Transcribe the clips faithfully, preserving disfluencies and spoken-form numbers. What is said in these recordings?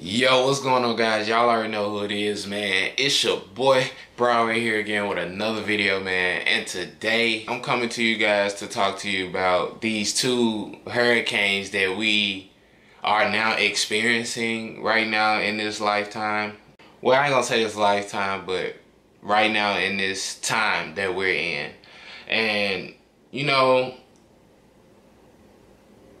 Yo, what's going on, guys? Y'all already know who it is, man. It's your boy Brian right here again with another video, man. And today I'm coming to you guys to talk to you about these two hurricanes that we are now experiencing right now in this lifetime. Well, I ain't gonna say this lifetime, but right now in this time that we're in. And you know,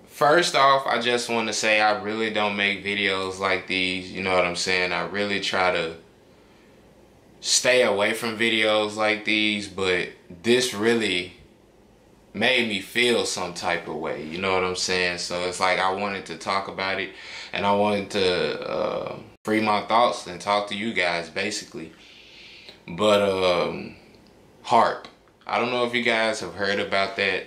first off, I just want to say I really don't make videos like these, you know what I'm saying? I really try to stay away from videos like these, but this really made me feel some type of way, you know what I'm saying? So it's like I wanted to talk about it, and I wanted to uh, free my thoughts and talk to you guys, basically. But um, HAARP, I don't know if you guys have heard about that.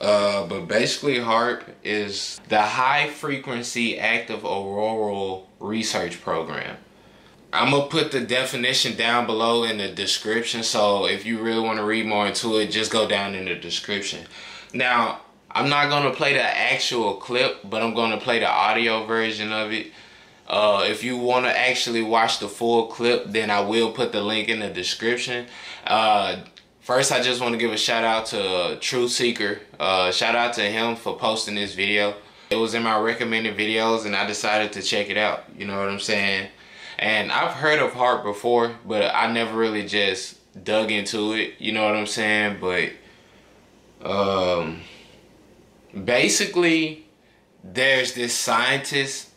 Uh, but basically, HAARP is the High Frequency Active Auroral Research Program. I'm going to put the definition down below in the description, so if you really want to read more into it, just go down in the description. Now, I'm not going to play the actual clip, but I'm going to play the audio version of it. Uh, if you want to actually watch the full clip, then I will put the link in the description. Uh, First, I just want to give a shout out to uh, Truth Seeker. Uh, shout out to him for posting this video. It was in my recommended videos, and I decided to check it out. You know what I'm saying? And I've heard of HAARP before, but I never really just dug into it. You know what I'm saying? But um, basically, there's this scientist,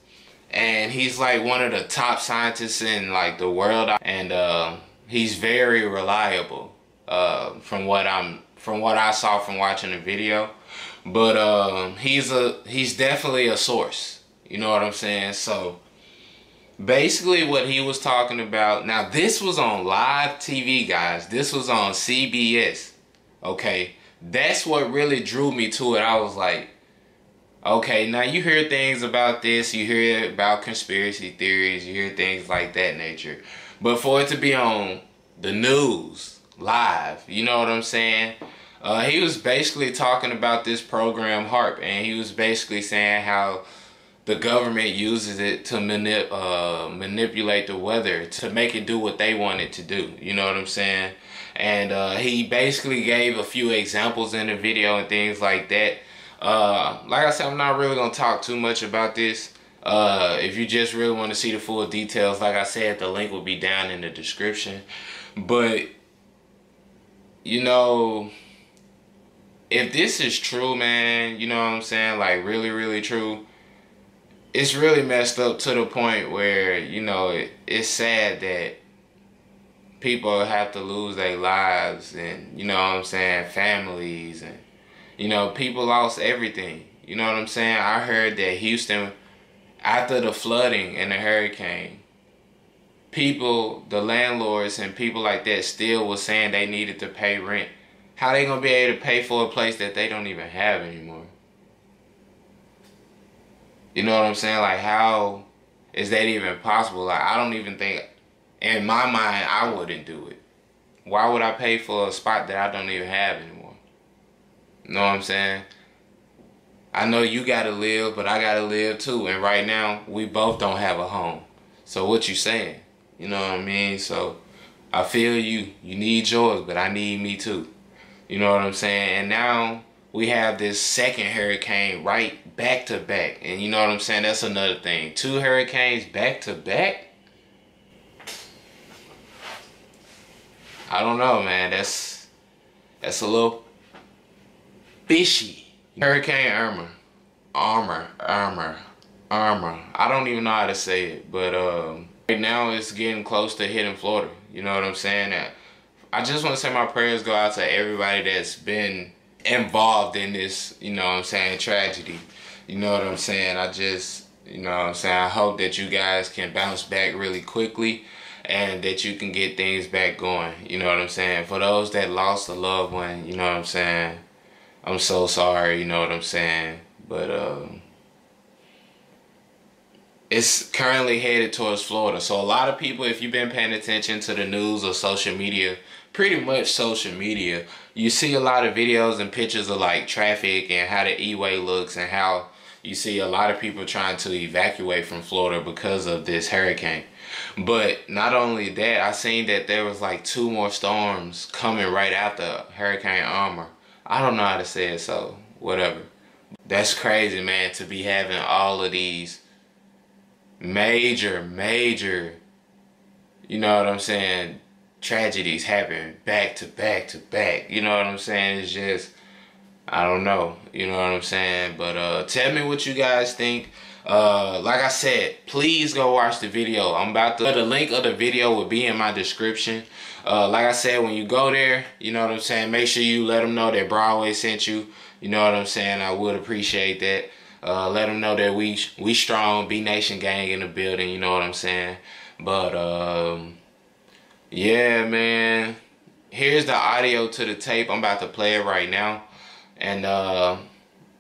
and he's like one of the top scientists in like the world, and uh, he's very reliable. Uh, from what I'm, from what I saw from watching the video, but um, he's a, he's definitely a source. You know what I'm saying? So basically, what he was talking about. Now, this was on live T V, guys. This was on C B S. Okay, that's what really drew me to it. I was like, okay, now you hear things about this, you hear about conspiracy theories, you hear things like that nature, but for it to be on the news. Live, you know what I'm saying? Uh, he was basically talking about this program HAARP, and he was basically saying how the government uses it to manip uh, manipulate the weather to make it do what they want it to do. You know what I'm saying? And uh, he basically gave a few examples in the video and things like that. Uh, like I said, I'm not really gonna talk too much about this. Uh, if you just really want to see the full details, like I said, the link will be down in the description. But you know, if this is true, man, you know what I'm saying? Like, really, really true. It's really messed up to the point where, you know, it, it's sad that people have to lose their lives and, you know what I'm saying, families. And, you know, people lost everything. You know what I'm saying? I heard that Houston, after the flooding and the hurricane, people, the landlords and people like that still was saying they needed to pay rent. How they gonna be able to pay for a place that they don't even have anymore? You know what I'm saying? Like, how is that even possible? Like, I don't even think, in my mind, I wouldn't do it. Why would I pay for a spot that I don't even have anymore? You know what I'm saying? I know you gotta live, but I gotta live too. And right now, we both don't have a home. So what you saying? You know what I mean? So I feel you. You need yours, but I need me too. You know what I'm saying? And now we have this second hurricane right back to back. And you know what I'm saying? That's another thing. Two hurricanes back to back? I don't know, man. That's that's a little fishy. Hurricane Irma. Armor. Armor. Irma. I don't even know how to say it, but um right now, it's getting close to hitting Florida. You know what I'm saying? I just want to say my prayers go out to everybody that's been involved in this, you know what I'm saying, tragedy. You know what I'm saying? I just, you know what I'm saying? I hope that you guys can bounce back really quickly and that you can get things back going. You know what I'm saying? For those that lost a loved one, you know what I'm saying? I'm so sorry, you know what I'm saying? But, uh... it's currently headed towards Florida. So a lot of people, if you've been paying attention to the news or social media, pretty much social media, you see a lot of videos and pictures of like traffic and how the E-way looks and how, You see a lot of people trying to evacuate from Florida because of this hurricane. But not only that, I seen that there was like two more storms coming right after Hurricane Irma. I don't know how to say it, so whatever. That's crazy, man, to be having all of these major, major, you know what I'm saying, tragedies happen back to back to back. You know what I'm saying? It's just, I don't know. You know what I'm saying? But uh, tell me what you guys think. Uh, like I said, please go watch the video. I'm about to, the link of the video will be in my description. Uh, like I said, when you go there, you know what I'm saying, make sure you let them know that Broadway sent you. You know what I'm saying? I would appreciate that. Uh, let them know that we we strong, B Nation gang in the building. You know what I'm saying? But um, yeah, man. Here's the audio to the tape. I'm about to play it right now. And uh,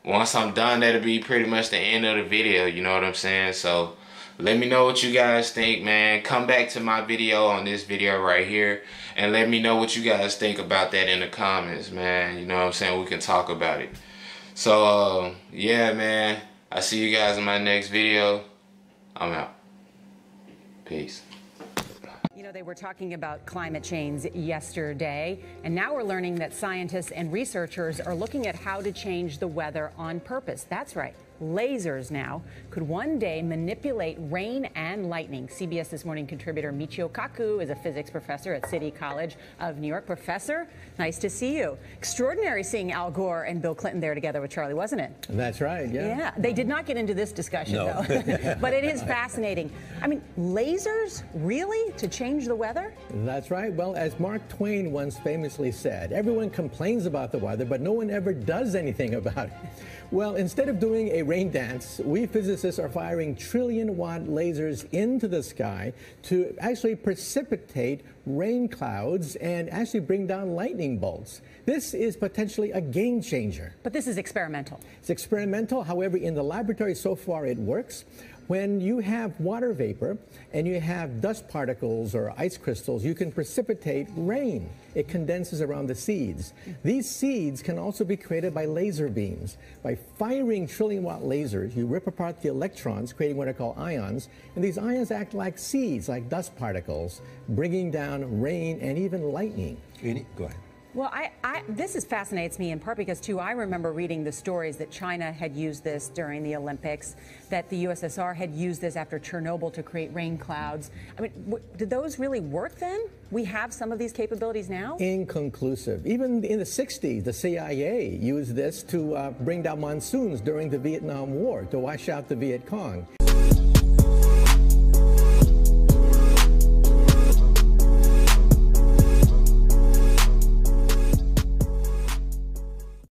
once I'm done, that'll be pretty much the end of the video. You know what I'm saying? So let me know what you guys think, man. Come back to my video on this video right here and let me know what you guys think about that in the comments, man. You know what I'm saying? We can talk about it. So, uh, yeah, man. I see you guys in my next video. I'm out. Peace. You know, they were talking about climate change yesterday, and now we're learning that scientists and researchers are looking at how to change the weather on purpose. That's right. Lasers now could one day manipulate rain and lightning. C B S This Morning contributor Michio Kaku is a physics professor at City College of New York. Professor, nice to see you. Extraordinary seeing Al Gore and Bill Clinton there together with Charlie, wasn't it? That's right, yeah. Yeah, they did not get into this discussion, no. though. But it is fascinating. I mean, lasers, really, to change the weather? That's right. Well, as Mark Twain once famously said, everyone complains about the weather, but no one ever does anything about it. Well, instead of doing a rain dance, we physicists are firing trillion watt lasers into the sky to actually precipitate rain clouds and actually bring down lightning bolts. This is potentially a game changer. But this is experimental. It's experimental. However, in the laboratory so far it works. When you have water vapor and you have dust particles or ice crystals, you can precipitate rain. It condenses around the seeds. These seeds can also be created by laser beams. By firing trillion watt lasers, you rip apart the electrons, creating what are called ions, and these ions act like seeds, like dust particles, bringing down rain and even lightning. Go ahead. Well, I, I, this is fascinates me in part because, too, I remember reading the stories that China had used this during the Olympics, that the U S S R had used this after Chernobyl to create rain clouds. I mean, w did those really work then? We have some of these capabilities now? Inconclusive. Even in the sixties, the C I A used this to uh, bring down monsoons during the Vietnam War to wash out the Viet Cong.